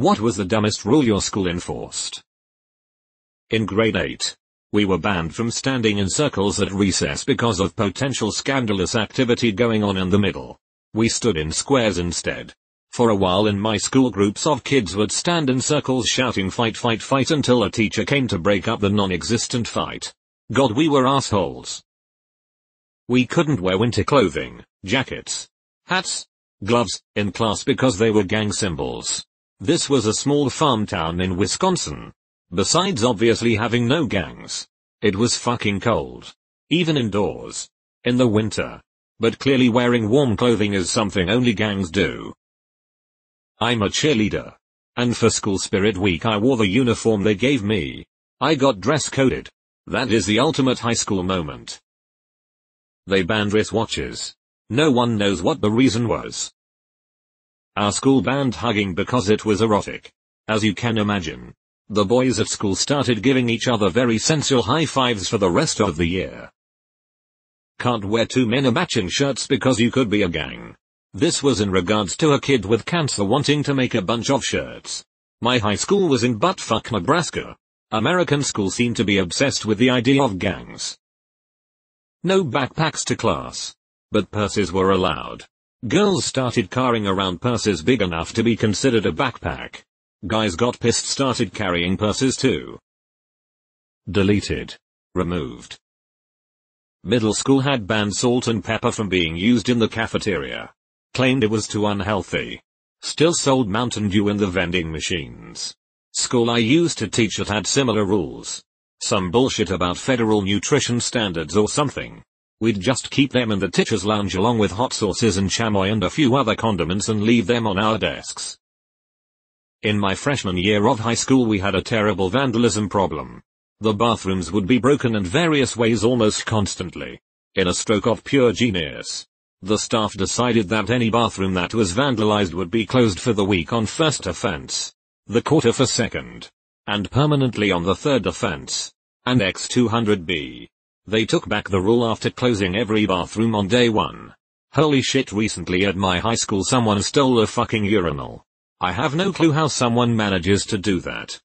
What was the dumbest rule your school enforced? In grade 8, we were banned from standing in circles at recess because of potential scandalous activity going on in the middle. We stood in squares instead. For a while in my school, groups of kids would stand in circles shouting "fight, fight, fight" until a teacher came to break up the non-existent fight. God, we were assholes. We couldn't wear winter clothing, jackets, hats, gloves, in class because they were gang symbols. This was a small farm town in Wisconsin. Besides obviously having no gangs, it was fucking cold, even indoors, in the winter. But clearly wearing warm clothing is something only gangs do. I'm a cheerleader, and for school spirit week I wore the uniform they gave me. I got dress coded. That is the ultimate high school moment. They banned wristwatches. No one knows what the reason was. Our school banned hugging because it was erotic. As you can imagine, the boys at school started giving each other very sensual high fives for the rest of the year. Can't wear two men matching shirts because you could be a gang. This was in regards to a kid with cancer wanting to make a bunch of shirts. My high school was in buttfuck Nebraska. American schools seem to be obsessed with the idea of gangs. No backpacks to class. But purses were allowed. Girls started carrying around purses big enough to be considered a backpack. Guys got pissed, started carrying purses too. Deleted. Removed. Middle school had banned salt and pepper from being used in the cafeteria. Claimed it was too unhealthy. Still sold Mountain Dew in the vending machines. School I used to teach at had similar rules. Some bullshit about federal nutrition standards or something. We'd just keep them in the teacher's lounge along with hot sauces and chamois and a few other condiments and leave them on our desks. In my freshman year of high school we had a terrible vandalism problem. The bathrooms would be broken in various ways almost constantly. In a stroke of pure genius, the staff decided that any bathroom that was vandalized would be closed for the week on first offense, the quarter for second, and permanently on the third offense. And X200B. They took back the rule after closing every bathroom on day one. Holy shit, recently at my high school someone stole a fucking urinal. I have no clue how someone manages to do that.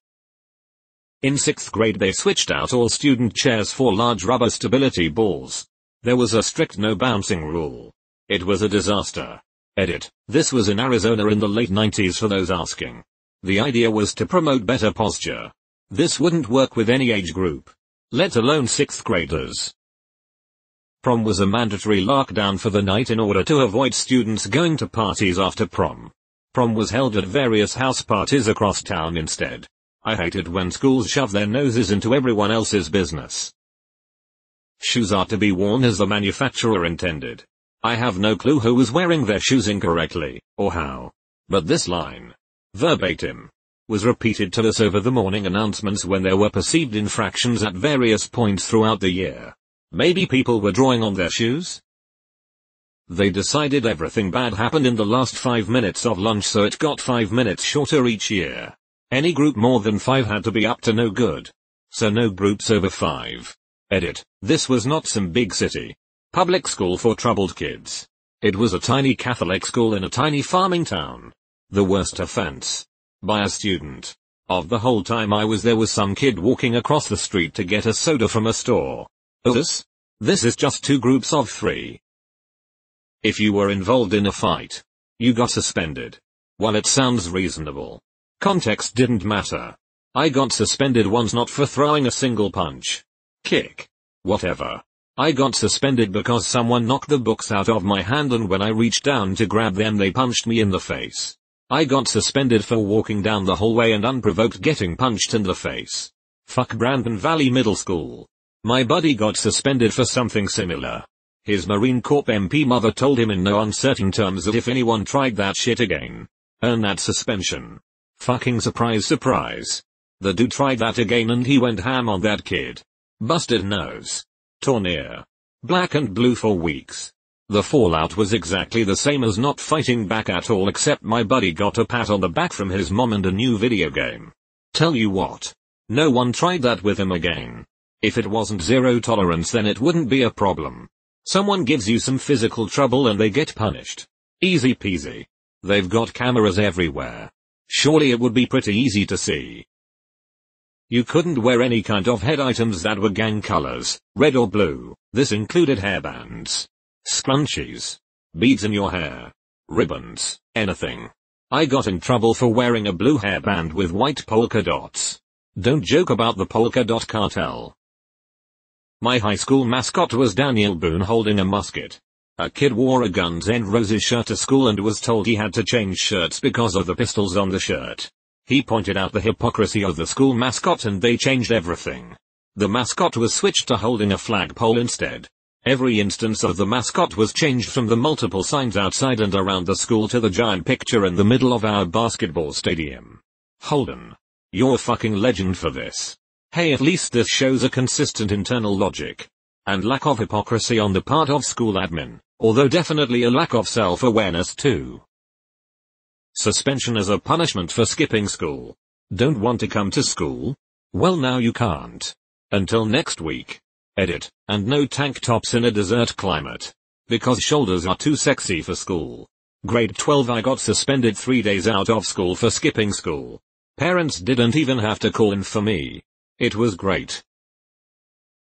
In 6th grade they switched out all student chairs for large rubber stability balls. There was a strict no bouncing rule. It was a disaster. Edit. This was in Arizona in the late 90s for those asking. The idea was to promote better posture. This wouldn't work with any age group, let alone 6th graders. Prom was a mandatory lockdown for the night in order to avoid students going to parties after prom. Prom was held at various house parties across town instead. I hated when schools shove their noses into everyone else's business. Shoes are to be worn as the manufacturer intended. I have no clue who was wearing their shoes incorrectly, or how. But this line, verbatim, was repeated to us over the morning announcements when there were perceived infractions at various points throughout the year. Maybe people were drawing on their shoes? They decided everything bad happened in the last 5 minutes of lunch, so it got 5 minutes shorter each year. Any group more than 5 had to be up to no good. So no groups over 5. Edit. This was not some big city public school for troubled kids. It was a tiny Catholic school in a tiny farming town. The worst offense, by a student. Of the whole time I was there was some kid walking across the street to get a soda from a store. This is just 2 groups of 3. If you were involved in a fight, you got suspended. While it sounds reasonable, context didn't matter. I got suspended once, not for throwing a single punch, kick, whatever. I got suspended because someone knocked the books out of my hand, and when I reached down to grab them they punched me in the face. I got suspended for walking down the hallway and unprovoked getting punched in the face. Fuck Brandon Valley Middle School. My buddy got suspended for something similar. His Marine Corps MP mother told him in no uncertain terms that if anyone tried that shit again, earn that suspension. Fucking surprise surprise. The dude tried that again and he went ham on that kid. Busted nose, torn ear, black and blue for weeks. The fallout was exactly the same as not fighting back at all, except my buddy got a pat on the back from his mom and a new video game. Tell you what, no one tried that with him again. If it wasn't zero tolerance then it wouldn't be a problem. Someone gives you some physical trouble and they get punished. Easy peasy. They've got cameras everywhere. Surely it would be pretty easy to see. You couldn't wear any kind of head items that were gang colors, red or blue. This included hairbands, scrunchies, beads in your hair, ribbons, anything. I got in trouble for wearing a blue hairband with white polka dots. Don't joke about the polka dot cartel. My high school mascot was Daniel Boone holding a musket. A kid wore a Guns N' Roses shirt to school and was told he had to change shirts because of the pistols on the shirt. He pointed out the hypocrisy of the school mascot and they changed everything. The mascot was switched to holding a flagpole instead. Every instance of the mascot was changed from the multiple signs outside and around the school to the giant picture in the middle of our basketball stadium. Holden, you're a fucking legend for this. Hey, at least this shows a consistent internal logic and lack of hypocrisy on the part of school admin, although definitely a lack of self-awareness too. Suspension as a punishment for skipping school. Don't want to come to school? Well, now you can't. Until next week. Edit, and no tank tops in a desert climate. Because shoulders are too sexy for school. Grade 12, I got suspended 3 days out of school for skipping school. Parents didn't even have to call in for me. It was great.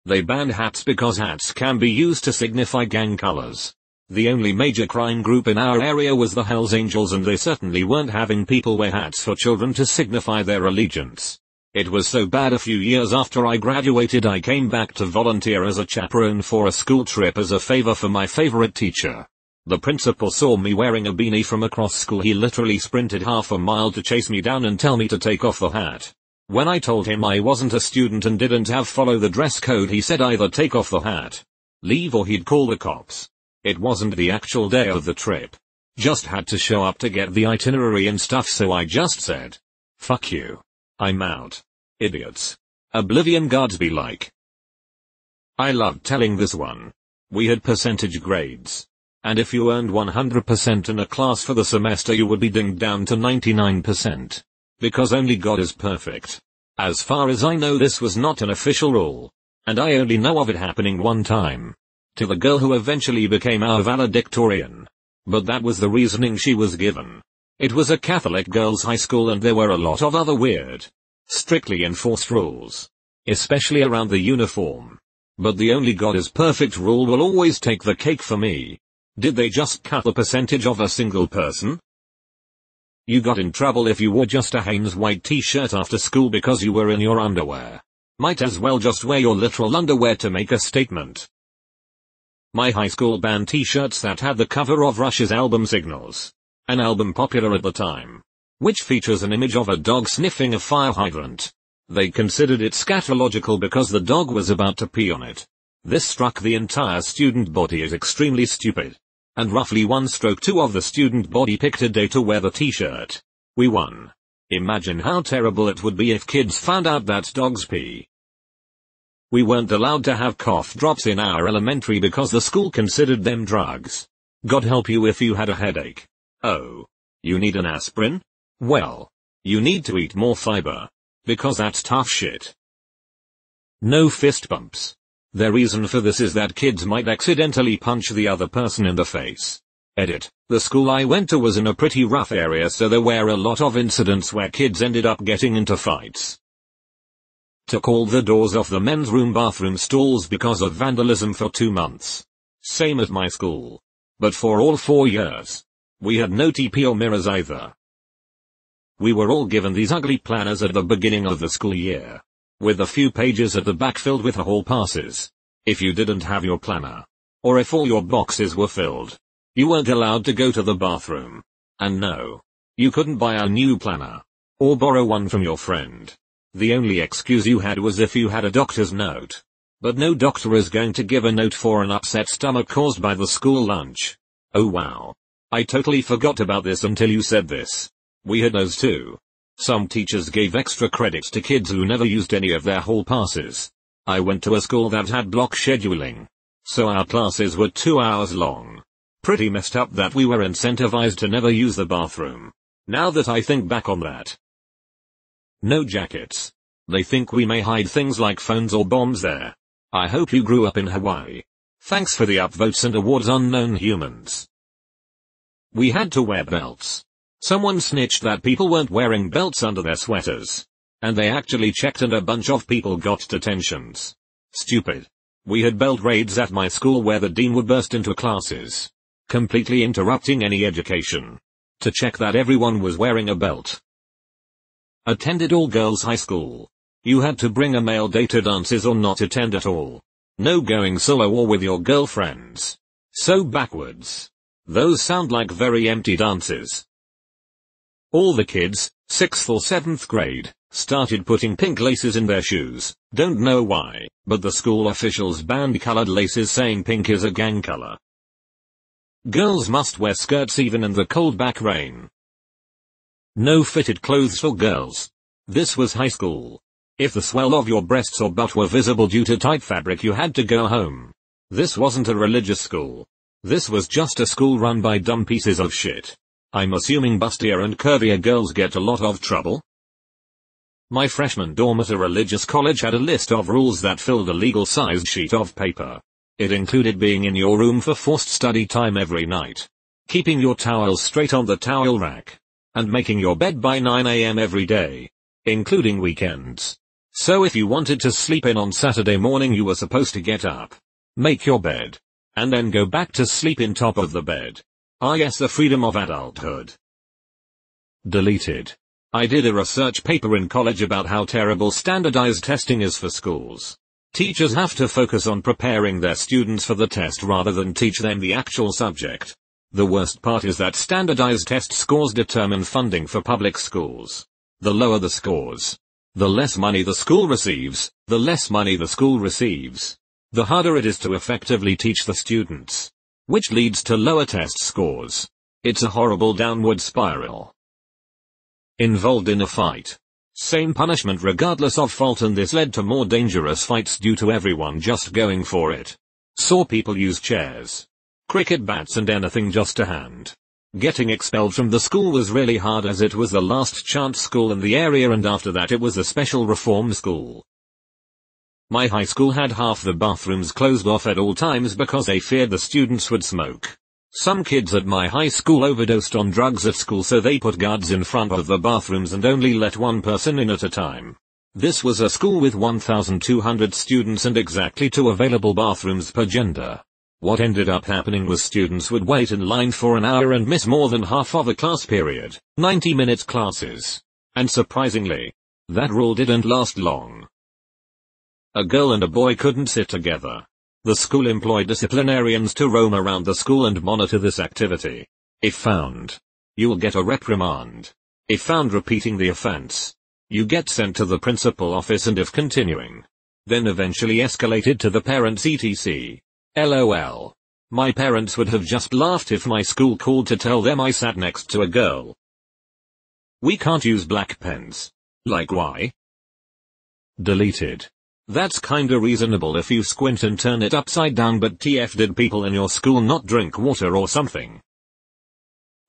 They banned hats because hats can be used to signify gang colors. The only major crime group in our area was the Hells Angels, and they certainly weren't having people wear hats for children to signify their allegiance. It was so bad, a few years after I graduated I came back to volunteer as a chaperone for a school trip as a favor for my favorite teacher. The principal saw me wearing a beanie from across school. He literally sprinted half a mile to chase me down and tell me to take off the hat. When I told him I wasn't a student and didn't have follow the dress code, he said either take off the hat, leave, or he'd call the cops. It wasn't the actual day of the trip. Just had to show up to get the itinerary and stuff, so I just said, fuck you. I'm out. Idiots. Oblivion guards be like. I loved telling this one. We had percentage grades. And if you earned 100% in a class for the semester, you would be dinged down to 99%. Because only God is perfect. As far as I know, this was not an official rule. And I only know of it happening one time. To the girl who eventually became our valedictorian. But that was the reasoning she was given. It was a Catholic girls' high school and there were a lot of other weird, strictly enforced rules. Especially around the uniform. But the only God is perfect rule will always take the cake for me. Did they just cut the percentage of a single person? You got in trouble if you wore just a Hanes white t-shirt after school because you were in your underwear. Might as well just wear your literal underwear to make a statement. My high school banned t-shirts that had the cover of Rush's album Signals, an album popular at the time, which features an image of a dog sniffing a fire hydrant. They considered it scatological because the dog was about to pee on it. This struck the entire student body as extremely stupid. And roughly 1/2 of the student body picked a day to wear the t-shirt. We won. Imagine how terrible it would be if kids found out that dogs pee. We weren't allowed to have cough drops in our elementary because the school considered them drugs. God help you if you had a headache. Oh, you need an aspirin? Well, you need to eat more fiber. Because that's tough shit. No fist bumps. The reason for this is that kids might accidentally punch the other person in the face. Edit, the school I went to was in a pretty rough area, so there were a lot of incidents where kids ended up getting into fights. Took all the doors off the men's room bathroom stalls because of vandalism for 2 months. Same at my school. But for all 4 years. We had no TP or mirrors either. We were all given these ugly planners at the beginning of the school year. With a few pages at the back filled with hall passes. If you didn't have your planner, or if all your boxes were filled, you weren't allowed to go to the bathroom. And no, you couldn't buy a new planner, or borrow one from your friend. The only excuse you had was if you had a doctor's note. But no doctor is going to give a note for an upset stomach caused by the school lunch. Oh wow. I totally forgot about this until you said this. We had those too. Some teachers gave extra credits to kids who never used any of their hall passes. I went to a school that had block scheduling. So our classes were 2 hours long. Pretty messed up that we were incentivized to never use the bathroom. Now that I think back on that. No jackets. They think we may hide things like phones or bombs there. I hope you grew up in Hawaii. Thanks for the upvotes and awards, unknown humans. We had to wear belts. Someone snitched that people weren't wearing belts under their sweaters. And they actually checked and a bunch of people got detentions. Stupid. We had belt raids at my school where the dean would burst into classes, completely interrupting any education, to check that everyone was wearing a belt. Attended all-girls high school. You had to bring a male date to dances or not attend at all. No going solo or with your girlfriends. So backwards. Those sound like very empty dances. All the kids, 6th or 7th grade, started putting pink laces in their shoes. Don't know why, but the school officials banned colored laces, saying pink is a gang color. Girls must wear skirts even in the cold back rain. No fitted clothes for girls. This was high school. If the swell of your breasts or butt were visible due to tight fabric, you had to go home. This wasn't a religious school. This was just a school run by dumb pieces of shit. I'm assuming bustier and curvier girls get a lot of trouble? My freshman dorm at a religious college had a list of rules that filled a legal-sized sheet of paper. It included being in your room for forced study time every night, keeping your towels straight on the towel rack, and making your bed by 9 a.m. every day, including weekends. So if you wanted to sleep in on Saturday morning, you were supposed to get up, make your bed, and then go back to sleep in top of the bed. Ah yes, the freedom of adulthood. Deleted. I did a research paper in college about how terrible standardized testing is for schools. Teachers have to focus on preparing their students for the test rather than teach them the actual subject. The worst part is that standardized test scores determine funding for public schools. The lower the scores, the less money the school receives. The harder it is to effectively teach the students, which leads to lower test scores. It's a horrible downward spiral. Involved in a fight. Same punishment regardless of fault, and this led to more dangerous fights due to everyone just going for it. Saw people use chairs, cricket bats and anything just to hand. Getting expelled from the school was really hard as it was the last chance school in the area, and after that it was a special reform school. My high school had half the bathrooms closed off at all times because they feared the students would smoke. Some kids at my high school overdosed on drugs at school, so they put guards in front of the bathrooms and only let one person in at a time. This was a school with 1,200 students and exactly 2 available bathrooms per gender. What ended up happening was students would wait in line for an hour and miss more than half of a class period, 90-minute classes. And surprisingly, that rule didn't last long. A girl and a boy couldn't sit together. The school employed disciplinarians to roam around the school and monitor this activity. If found, you'll get a reprimand. If found repeating the offense, you get sent to the principal office, and if continuing, then eventually escalated to the parents etc. LOL. My parents would have just laughed if my school called to tell them I sat next to a girl. We can't use black pens. Like why? Deleted. That's kinda reasonable if you squint and turn it upside down, but TF did people in your school not drink water or something?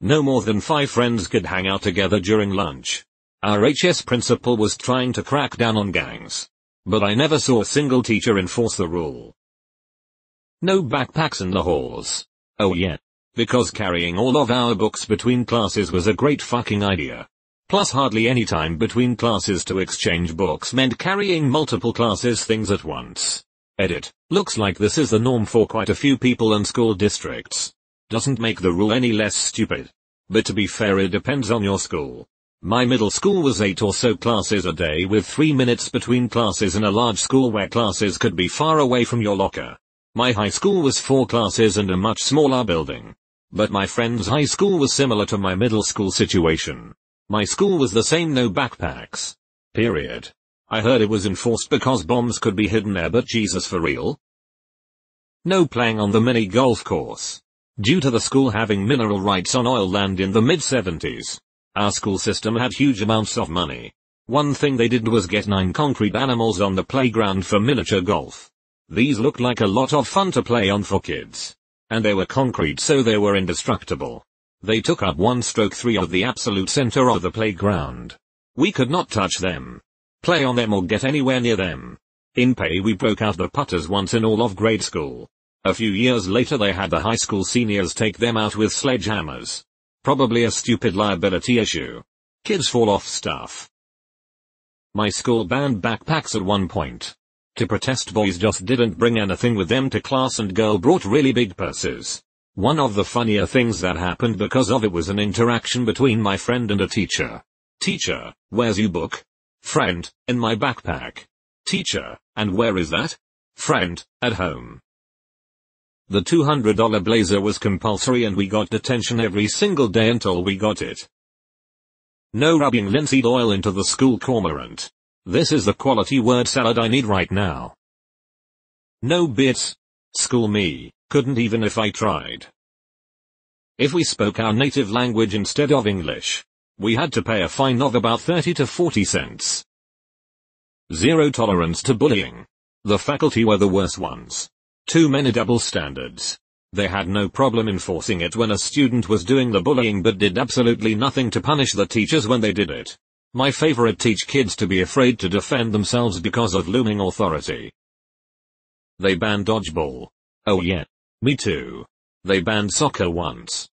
No more than 5 friends could hang out together during lunch. Our HS principal was trying to crack down on gangs, but I never saw a single teacher enforce the rule. No backpacks in the halls. Oh yeah. Because carrying all of our books between classes was a great fucking idea. Plus hardly any time between classes to exchange books meant carrying multiple classes' things at once. Edit. Looks like this is the norm for quite a few people in school districts. Doesn't make the rule any less stupid. But to be fair, it depends on your school. My middle school was 8 or so classes a day with 3 minutes between classes in a large school where classes could be far away from your locker. My high school was 4 classes and a much smaller building. But my friend's high school was similar to my middle school situation. My school was the same, no backpacks. Period. I heard it was enforced because bombs could be hidden there, but Jesus, for real? No playing on the mini golf course. Due to the school having mineral rights on oil land in the mid-70s, our school system had huge amounts of money. One thing they did was get 9 concrete animals on the playground for miniature golf. These looked like a lot of fun to play on for kids. And they were concrete, so they were indestructible. They took up 1/3 of the absolute center of the playground. We could not touch them, play on them, or get anywhere near them. In pay, we broke out the putters once in all of grade school. A few years later, they had the high school seniors take them out with sledgehammers. Probably a stupid liability issue. Kids fall off stuff. My school banned backpacks at one point. To protest, boys just didn't bring anything with them to class, and girls brought really big purses. One of the funnier things that happened because of it was an interaction between my friend and a teacher. Teacher, where's your book? Friend, in my backpack. Teacher, and where is that? Friend, at home. The $200 blazer was compulsory, and we got detention every single day until we got it. No rubbing linseed oil into the school cormorant. This is the quality word salad I need right now. No bits. School me, couldn't even if I tried. If we spoke our native language instead of English, we had to pay a fine of about 30 to 40 cents. Zero tolerance to bullying. The faculty were the worst ones. Too many double standards. They had no problem enforcing it when a student was doing the bullying, but did absolutely nothing to punish the teachers when they did it. My favorite: teach kids to be afraid to defend themselves because of looming authority. They banned dodgeball. Oh yeah. Me too. They banned soccer once.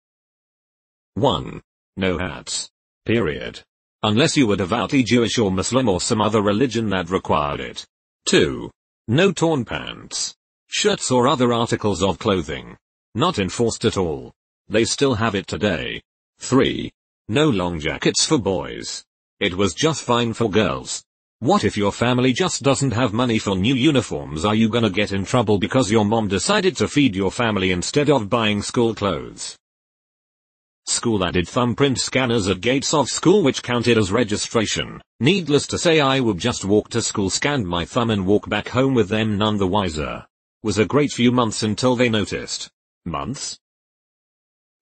1. No hats. Period. Unless you were devoutly Jewish or Muslim or some other religion that required it. 2. No torn pants, shirts or other articles of clothing. Not enforced at all. They still have it today. 3. No long jackets for boys. It was just fine for girls. What if your family just doesn't have money for new uniforms? Are you gonna get in trouble because your mom decided to feed your family instead of buying school clothes? School added thumbprint scanners at gates of school, which counted as registration. Needless to say, I would just walk to school, scan my thumb and walk back home with them none the wiser. Was a great few months until they noticed. Months?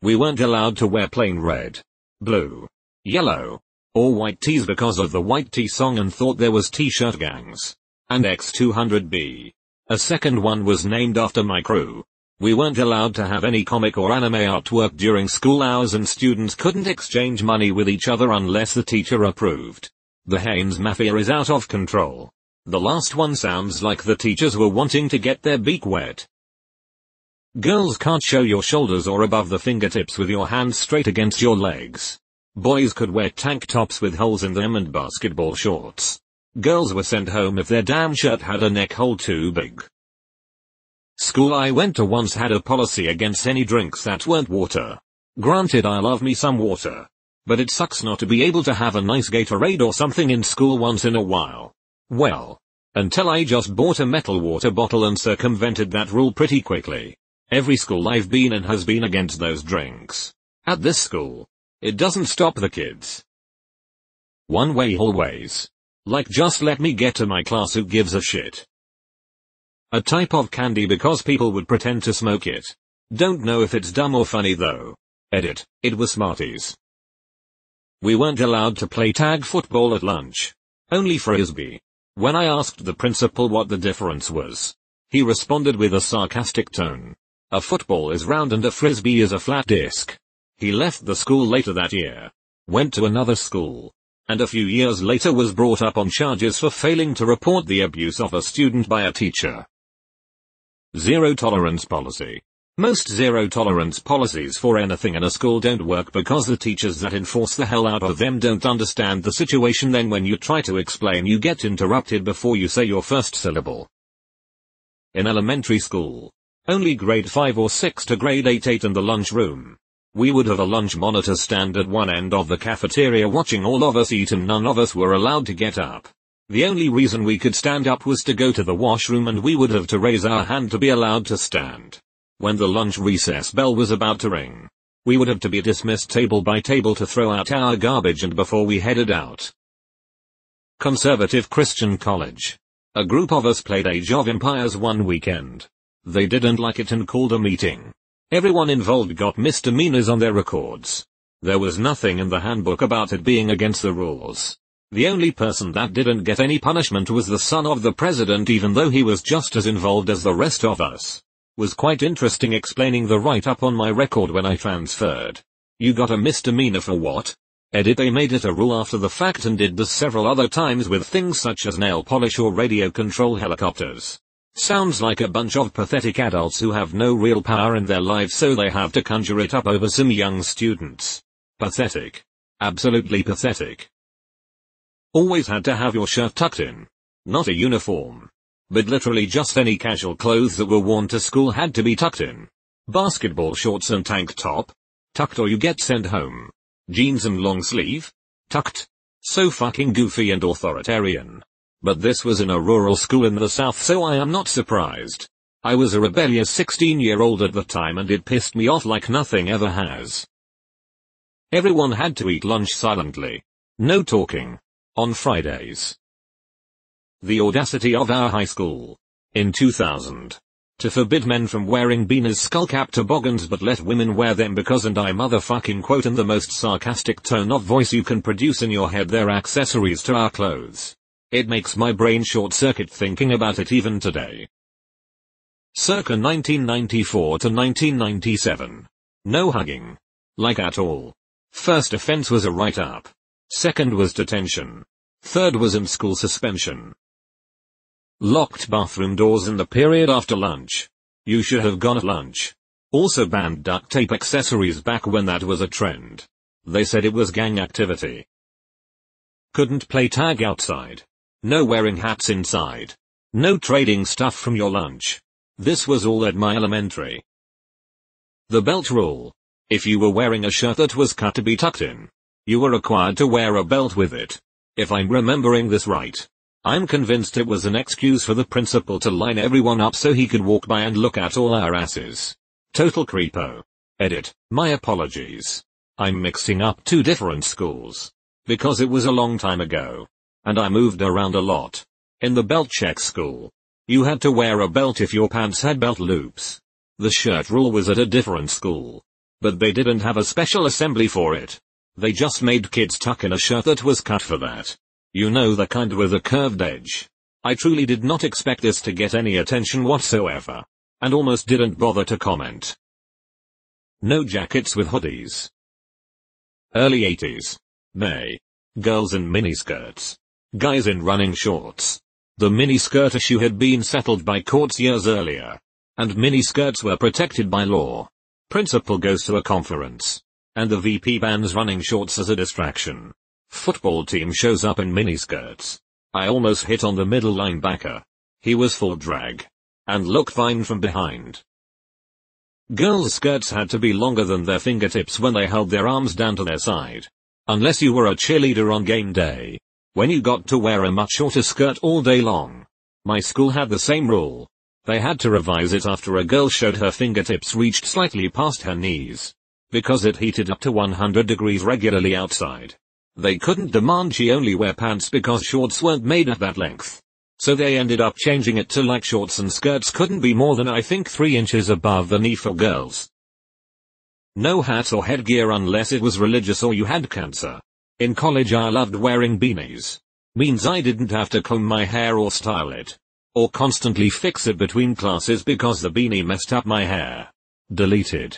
We weren't allowed to wear plain red, blue, yellow, or white tees because of the white tee song, and thought there was t-shirt gangs. And X200B. A second one was named after my crew. We weren't allowed to have any comic or anime artwork during school hours, and students couldn't exchange money with each other unless the teacher approved. The Haynes Mafia is out of control. The last one sounds like the teachers were wanting to get their beak wet. Girls can't show your shoulders or above the fingertips with your hands straight against your legs. Boys could wear tank tops with holes in them and basketball shorts. Girls were sent home if their damn shirt had a neck hole too big. School I went to once had a policy against any drinks that weren't water. Granted, I love me some water. But it sucks not to be able to have a nice Gatorade or something in school once in a while. Well, until I just bought a metal water bottle and circumvented that rule pretty quickly. Every school I've been in has been against those drinks. At this school, it doesn't stop the kids. One-way hallways. Like, just let me get to my class, who gives a shit? A type of candy because people would pretend to smoke it. Don't know if it's dumb or funny though. Edit, it was Smarties. We weren't allowed to play tag football at lunch. Only Frisbee. When I asked the principal what the difference was, he responded with a sarcastic tone. A football is round and a Frisbee is a flat disc. He left the school later that year, went to another school, and a few years later was brought up on charges for failing to report the abuse of a student by a teacher. Zero tolerance policy. Most zero tolerance policies for anything in a school don't work because the teachers that enforce the hell out of them don't understand the situation. Then when you try to explain, you get interrupted before you say your first syllable. In elementary school, only grade 5 or 6 to grade 8 in the lunchroom. We would have a lunch monitor stand at one end of the cafeteria watching all of us eat, and none of us were allowed to get up. The only reason we could stand up was to go to the washroom, and we would have to raise our hand to be allowed to stand. When the lunch recess bell was about to ring, we would have to be dismissed table by table to throw out our garbage and before we headed out. Conservative Christian college. A group of us played Age of Empires one weekend. They didn't like it and called a meeting. Everyone involved got misdemeanors on their records. There was nothing in the handbook about it being against the rules. The only person that didn't get any punishment was the son of the president, even though he was just as involved as the rest of us. Was quite interesting explaining the write-up on my record when I transferred. You got a misdemeanor for what? Edit, they made it a rule after the fact, and did this several other times with things such as nail polish or radio control helicopters. Sounds like a bunch of pathetic adults who have no real power in their lives, so they have to conjure it up over some young students. Pathetic. Absolutely pathetic. Always had to have your shirt tucked in. Not a uniform, but literally just any casual clothes that were worn to school had to be tucked in. Basketball shorts and tank top, tucked or you get sent home. Jeans and long sleeve, tucked. So fucking goofy and authoritarian. But this was in a rural school in the South, so I am not surprised. I was a rebellious 16-year-old at the time, and it pissed me off like nothing ever has. Everyone had to eat lunch silently. No talking. On Fridays. The audacity of our high school, in 2000, to forbid men from wearing Beanie's skullcap toboggans but let women wear them because, and I motherfucking quote in the most sarcastic tone of voice you can produce in your head, they're accessories to our clothes. It makes my brain short-circuit thinking about it even today. Circa 1994 to 1997. No hugging. Like at all. First offense was a write-up. Second was detention. Third was in school suspension. Locked bathroom doors in the period after lunch. You should have gone at lunch. Also banned duct tape accessories back when that was a trend. They said it was gang activity. Couldn't play tag outside. No wearing hats inside. No trading stuff from your lunch. This was all at my elementary. The belt rule. If you were wearing a shirt that was cut to be tucked in, you were required to wear a belt with it. If I'm remembering this right, I'm convinced it was an excuse for the principal to line everyone up so he could walk by and look at all our asses. Total creepo. Edit. My apologies. I'm mixing up two different schools, because it was a long time ago, and I moved around a lot. In the belt check school, you had to wear a belt if your pants had belt loops. The shirt rule was at a different school, but they didn't have a special assembly for it. They just made kids tuck in a shirt that was cut for that. You know, the kind with a curved edge. I truly did not expect this to get any attention whatsoever, and almost didn't bother to comment. No jackets with hoodies. Early 80s. May. Girls in miniskirts. Guys in running shorts. The miniskirt issue had been settled by courts years earlier, and miniskirts were protected by law. Principal goes to a conference, and the VP bans running shorts as a distraction. Football team shows up in miniskirts. I almost hit on the middle linebacker. He was full drag, and looked fine from behind. Girls' skirts had to be longer than their fingertips when they held their arms down to their side. Unless you were a cheerleader on game day, when you got to wear a much shorter skirt all day long. My school had the same rule. They had to revise it after a girl showed her fingertips reached slightly past her knees, because it heated up to 100 degrees regularly outside. They couldn't demand she only wear pants because shorts weren't made at that length. So they ended up changing it to like shorts and skirts couldn't be more than I think 3 inches above the knee for girls. No hat or headgear unless it was religious or you had cancer. In college I loved wearing beanies. Means I didn't have to comb my hair or style it, or constantly fix it between classes because the beanie messed up my hair. Deleted.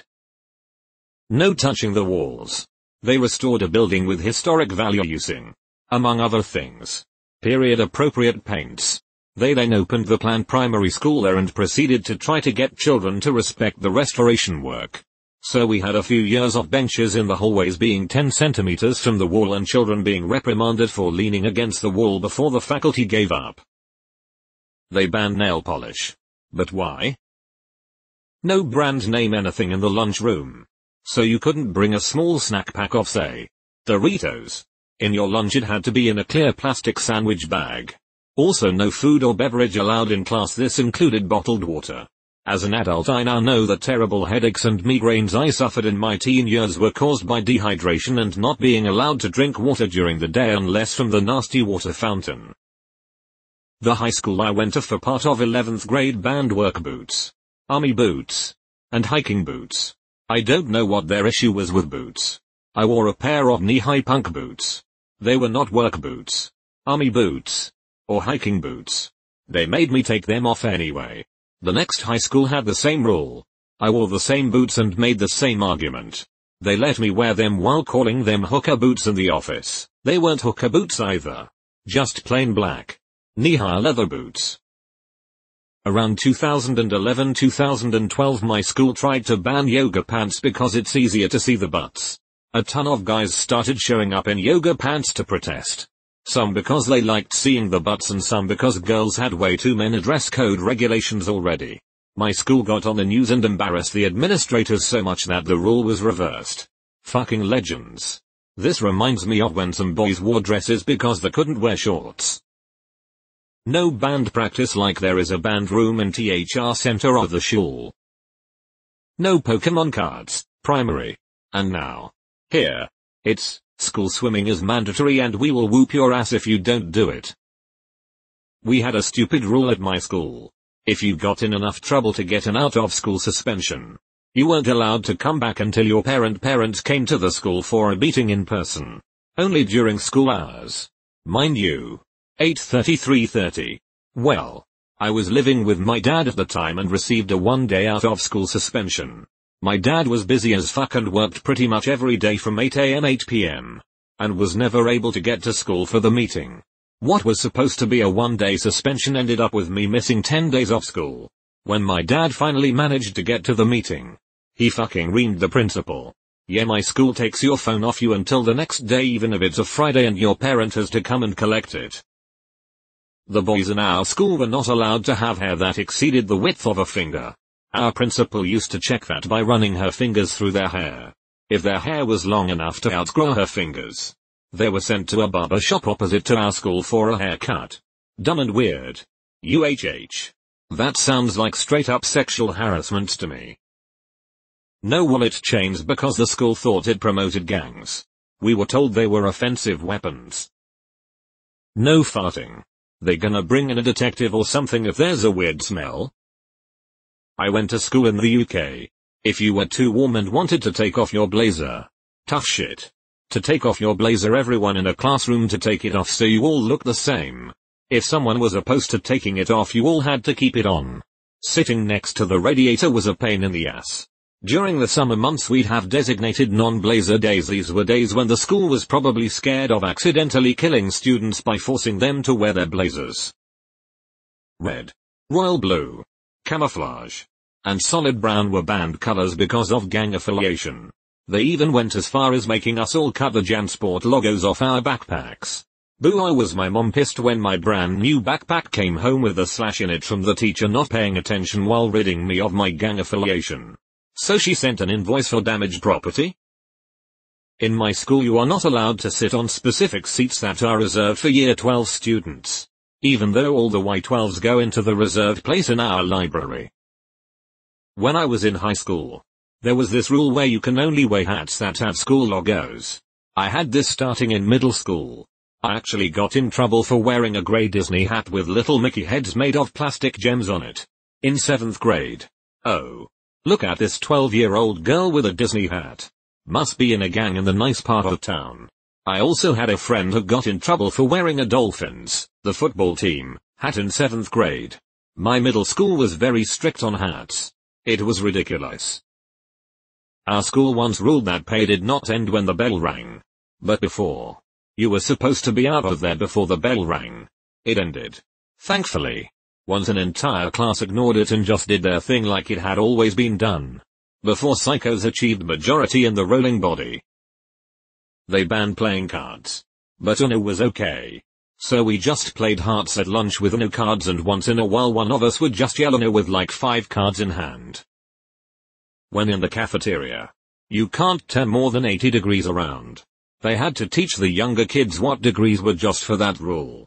No touching the walls. They restored a building with historic value using, among other things, period appropriate paints. They then opened the planned primary school there and proceeded to try to get children to respect the restoration work. So we had a few years of benches in the hallways being 10 centimeters from the wall and children being reprimanded for leaning against the wall before the faculty gave up. They banned nail polish. But why? No brand name anything in the lunchroom. So you couldn't bring a small snack pack of, say, Doritos. In your lunch it had to be in a clear plastic sandwich bag. Also no food or beverage allowed in class. This included bottled water. As an adult I now know the terrible headaches and migraines I suffered in my teen years were caused by dehydration and not being allowed to drink water during the day unless from the nasty water fountain. The high school I went to for part of 11th grade banned work boots, army boots, and hiking boots. I don't know what their issue was with boots. I wore a pair of knee-high punk boots. They were not work boots, army boots, or hiking boots. They made me take them off anyway. The next high school had the same rule. I wore the same boots and made the same argument. They let me wear them while calling them hooker boots in the office. They weren't hooker boots either. Just plain black, knee-high leather boots. Around 2011-2012 my school tried to ban yoga pants because it's easier to see the butts. A ton of guys started showing up in yoga pants to protest. Some because they liked seeing the butts and some because girls had way too many dress code regulations already. My school got on the news and embarrassed the administrators so much that the rule was reversed. Fucking legends. This reminds me of when some boys wore dresses because they couldn't wear shorts. No band practice like there is a band room in THR center of the shul. No Pokemon cards, primary. And now. Here. It's, school swimming is mandatory and we will whoop your ass if you don't do it. We had a stupid rule at my school. If you got in enough trouble to get an out-of-school suspension, you weren't allowed to come back until your parents came to the school for a beating in person. Only during school hours. Mind you. 8:30–3:30. Well. I was living with my dad at the time and received a one-day out-of-school suspension. My dad was busy as fuck and worked pretty much every day from 8 a.m. to 8 p.m. and was never able to get to school for the meeting. What was supposed to be a one-day suspension ended up with me missing 10 days off school. When my dad finally managed to get to the meeting, he fucking reamed the principal. Yeah, my school takes your phone off you until the next day even if it's a Friday and your parent has to come and collect it. The boys in our school were not allowed to have hair that exceeded the width of a finger. Our principal used to check that by running her fingers through their hair. If their hair was long enough to outgrow her fingers, they were sent to a barber shop opposite to our school for a haircut. Dumb and weird. UHH. That sounds like straight up sexual harassment to me. No wallet chains because the school thought it promoted gangs. We were told they were offensive weapons. No farting. They gonna bring in a detective or something if there's a weird smell? I went to school in the UK. If you were too warm and wanted to take off your blazer. Tough shit. To take off your blazer everyone in a classroom to take it off so you all look the same. If someone was opposed to taking it off you all had to keep it on. Sitting next to the radiator was a pain in the ass. During the summer months we'd have designated non-blazer days. These were days when the school was probably scared of accidentally killing students by forcing them to wear their blazers. Red, royal blue, camouflage, and solid brown were banned colors because of gang affiliation. They even went as far as making us all cut the JanSport logos off our backpacks. Boo, I was my mom pissed when my brand new backpack came home with a slash in it from the teacher not paying attention while ridding me of my gang affiliation. So she sent an invoice for damaged property? In my school you are not allowed to sit on specific seats that are reserved for year 12 students. Even though all the Y12s go into the reserved place in our library. When I was in high school, there was this rule where you can only wear hats that have school logos. I had this starting in middle school. I actually got in trouble for wearing a grey Disney hat with little Mickey heads made of plastic gems on it. In 7th grade. Oh. Look at this 12-year-old girl with a Disney hat. Must be in a gang in the nice part of town. I also had a friend who got in trouble for wearing a Dolphins, the football team, hat in 7th grade. My middle school was very strict on hats. It was ridiculous. Our school once ruled that pay did not end when the bell rang. But before. You were supposed to be out of there before the bell rang. It ended. Thankfully. Once an entire class ignored it and just did their thing like it had always been done. Before psychos achieved majority in the rolling body. They banned playing cards. But Uno was okay. So we just played hearts at lunch with Uno cards and once in a while one of us would just yell Uno with like 5 cards in hand. When in the cafeteria. You can't turn more than 80 degrees around. They had to teach the younger kids what degrees were just for that rule.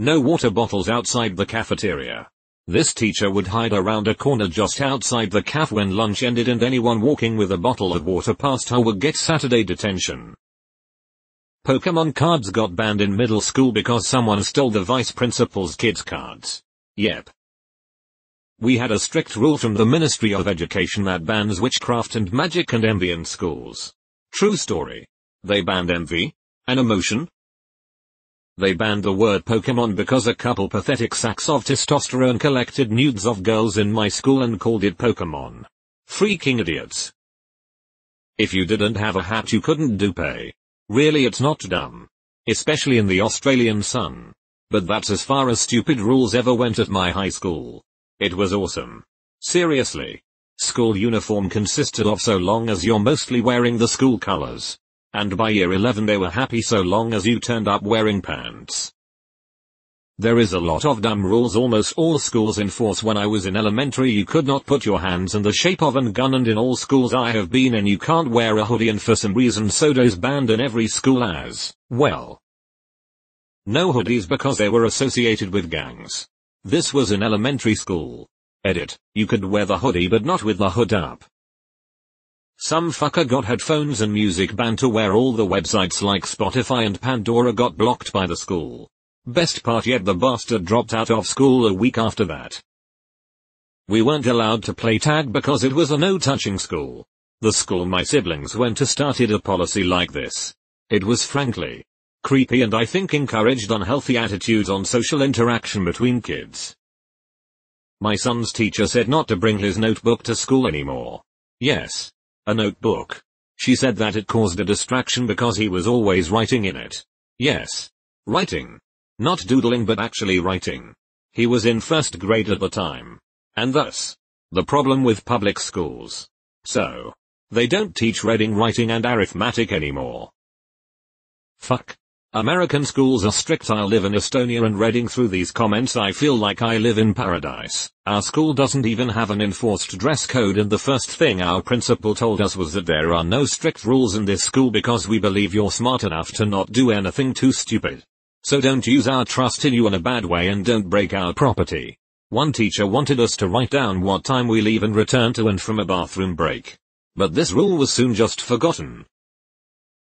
No water bottles outside the cafeteria. This teacher would hide around a corner just outside the caf when lunch ended and anyone walking with a bottle of water past her would get Saturday detention. Pokemon cards got banned in middle school because someone stole the vice principal's kids' cards. Yep. We had a strict rule from the Ministry of Education that bans witchcraft and magic and envy in schools. True story. They banned envy? An emotion? They banned the word Pokemon because a couple pathetic sacks of testosterone collected nudes of girls in my school and called it Pokemon. Freaking idiots. If you didn't have a hat you couldn't do pay. Really it's not dumb. Especially in the Australian sun. But that's as far as stupid rules ever went at my high school. It was awesome. Seriously. School uniform consisted of so long as you're mostly wearing the school colors. And by year 11 they were happy so long as you turned up wearing pants. There is a lot of dumb rules almost all schools enforce. When I was in elementary you could not put your hands in the shape of a gun, and in all schools I have been in you can't wear a hoodie, and for some reason soda's banned in every school as well. No hoodies because they were associated with gangs. This was in elementary school. Edit, you could wear the hoodie but not with the hood up. Some fucker got headphones and music banned to wear. All the websites like Spotify and Pandora got blocked by the school. Best part yet, the bastard dropped out of school a week after that. We weren't allowed to play tag because it was a no-touching school. The school my siblings went to started a policy like this. It was frankly creepy and I think encouraged unhealthy attitudes on social interaction between kids. My son's teacher said not to bring his notebook to school anymore. Yes, a notebook. She said that it caused a distraction because he was always writing in it. Yes, writing. Not doodling but actually writing. He was in first grade at the time. And thus, the problem with public schools. So, they don't teach reading, writing and arithmetic anymore. Fuck. American schools are strict. I live in Estonia and reading through these comments I feel like I live in paradise. Our school doesn't even have an enforced dress code, and the first thing our principal told us was that there are no strict rules in this school because we believe you're smart enough to not do anything too stupid. So don't use our trust in you in a bad way and don't break our property. One teacher wanted us to write down what time we leave and return to and from a bathroom break. But this rule was soon just forgotten,